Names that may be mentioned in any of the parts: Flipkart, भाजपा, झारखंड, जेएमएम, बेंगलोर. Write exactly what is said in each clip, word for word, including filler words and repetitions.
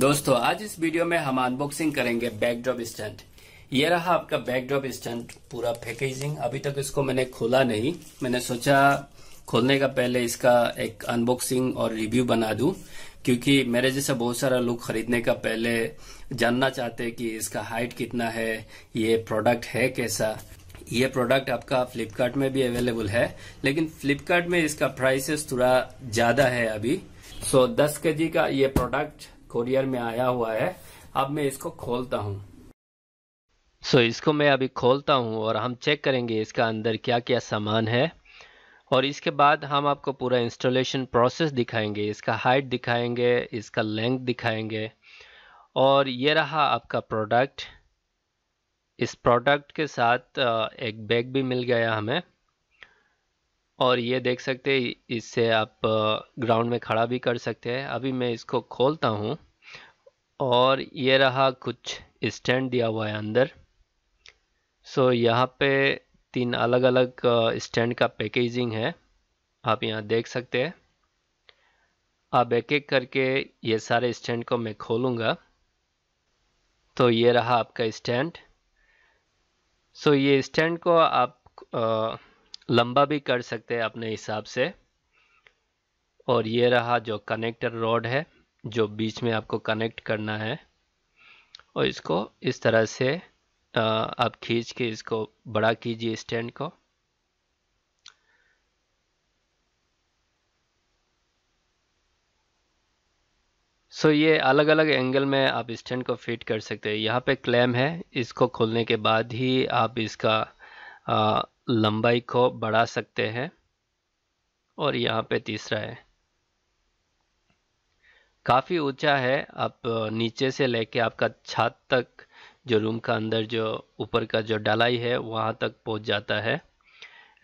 दोस्तों आज इस वीडियो में हम अनबॉक्सिंग करेंगे बैकड्रॉप स्टैंड। ये रहा आपका बैकड्रॉप स्टैंड, पूरा पैकेजिंग। अभी तक इसको मैंने खोला नहीं, मैंने सोचा खोलने का पहले इसका एक अनबॉक्सिंग और रिव्यू बना दूं, क्योंकि मेरे जैसे बहुत सारा लोग खरीदने का पहले जानना चाहते हैं कि इसका हाइट कितना है, ये प्रोडक्ट है कैसा। ये प्रोडक्ट आपका फ्लिपकार्ट में भी अवेलेबल है, लेकिन फ्लिपकार्ट में इसका प्राइसेस थोड़ा ज्यादा है अभी। सो दस के जी का ये प्रोडक्ट कोरियर में आया हुआ है। अब मैं इसको खोलता हूँ। सो so, इसको मैं अभी खोलता हूँ और हम चेक करेंगे इसका अंदर क्या क्या सामान है, और इसके बाद हम आपको पूरा इंस्टॉलेशन प्रोसेस दिखाएंगे, इसका हाइट दिखाएंगे, इसका लेंथ दिखाएंगे। और ये रहा आपका प्रोडक्ट। इस प्रोडक्ट के साथ एक बैग भी मिल गया हमें, और ये देख सकते हैं, इससे आप ग्राउंड में खड़ा भी कर सकते हैं। अभी मैं इसको खोलता हूँ और ये रहा कुछ स्टैंड दिया हुआ है अंदर। सो यहाँ पे तीन अलग अलग स्टैंड का पैकेजिंग है, आप यहाँ देख सकते हैं। अब एक एक करके ये सारे स्टैंड को मैं खोलूँगा। तो ये रहा आपका स्टैंड। सो ये स्टैंड को आप आ, लंबा भी कर सकते हैं अपने हिसाब से। और ये रहा जो कनेक्टर रॉड है, जो बीच में आपको कनेक्ट करना है, और इसको इस तरह से आप खींच के इसको बड़ा कीजिए स्टैंड को। सो ये अलग अलग एंगल में आप स्टैंड को फिट कर सकते हैं। यहाँ पे क्लैम है, इसको खोलने के बाद ही आप इसका आ, लंबाई को बढ़ा सकते हैं। और यहाँ पे तीसरा है, काफ़ी ऊंचा है, आप नीचे से लेके आपका छत तक, जो रूम का अंदर जो ऊपर का जो ढलाई है वहाँ तक पहुँच जाता है।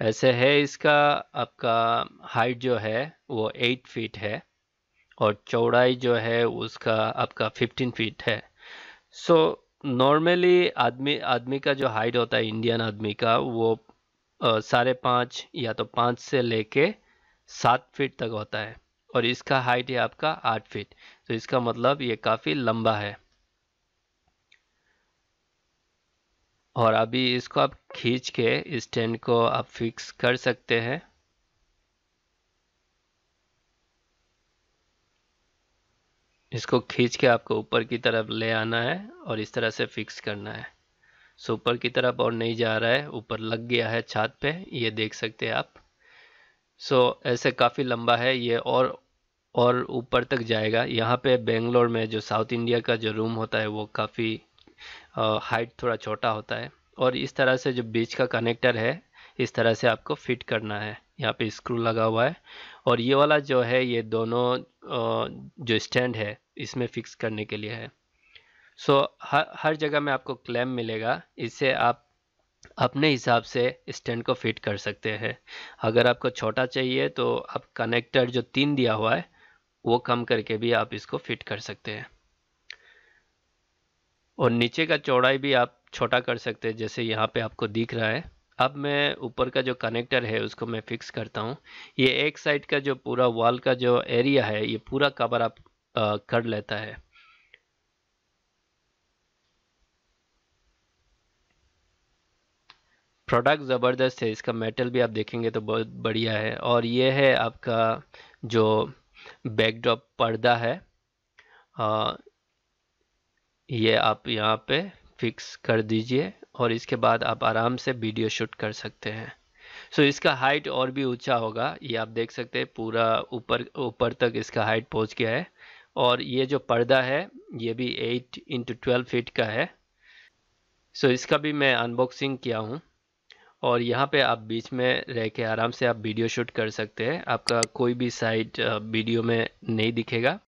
ऐसे है इसका आपका हाइट जो है वो एट फीट है, और चौड़ाई जो है उसका आपका फिफ्टीन फीट है। सो नॉर्मली आदमी आदमी का जो हाइट होता है, इंडियन आदमी का, वो साढ़े पाँच या तो पाँच से लेके सात फीट तक होता है, और इसका हाइट है आपका आठ फीट। तो इसका मतलब ये काफ़ी लंबा है। और अभी इसको आप खींच के स्टैंड को आप फिक्स कर सकते हैं। इसको खींच के आपको ऊपर की तरफ ले आना है और इस तरह से फिक्स करना है। सो ऊपर की तरफ और नहीं जा रहा है, ऊपर लग गया है छत पे, ये देख सकते हैं आप। सो ऐसे काफ़ी लंबा है ये, और और ऊपर तक जाएगा। यहाँ पे बेंगलोर में जो साउथ इंडिया का जो रूम होता है वो काफ़ी हाइट थोड़ा छोटा होता है। और इस तरह से जो बीच का कनेक्टर है, इस तरह से आपको फिट करना है। यहाँ पे स्क्रू लगा हुआ है, और ये वाला जो है, ये दोनों जो स्टैंड है इसमें फिक्स करने के लिए है। सो हर हर जगह में आपको क्लैम मिलेगा, इससे आप अपने हिसाब से स्टैंड को फिट कर सकते हैं। अगर आपको छोटा चाहिए तो आप कनेक्टर जो तीन दिया हुआ है वो कम करके भी आप इसको फिट कर सकते हैं। और नीचे का चौड़ाई भी आप छोटा कर सकते हैं, जैसे यहाँ पे आपको दिख रहा है। अब मैं ऊपर का जो कनेक्टर है उसको मैं फिक्स करता हूँ। ये एक साइड का जो पूरा वॉल का जो एरिया है, ये पूरा कवर आप आ, कर लेता है। प्रोडक्ट ज़बरदस्त है, इसका मेटल भी आप देखेंगे तो बहुत बढ़िया है। और ये है आपका जो बैकड्रॉप पर्दा है, आ, ये आप यहाँ पे फिक्स कर दीजिए, और इसके बाद आप आराम से वीडियो शूट कर सकते हैं। सो इसका हाइट और भी ऊंचा होगा, ये आप देख सकते हैं, पूरा ऊपर ऊपर तक इसका हाइट पहुँच गया है। और ये जो पर्दा है ये भी एट इंटू ट्वेल्व फीट का है। सो इसका भी मैं अनबॉक्सिंग किया हूँ, और यहाँ पे आप बीच में रह के आराम से आप वीडियो शूट कर सकते हैं, आपका कोई भी साइड वीडियो में नहीं दिखेगा।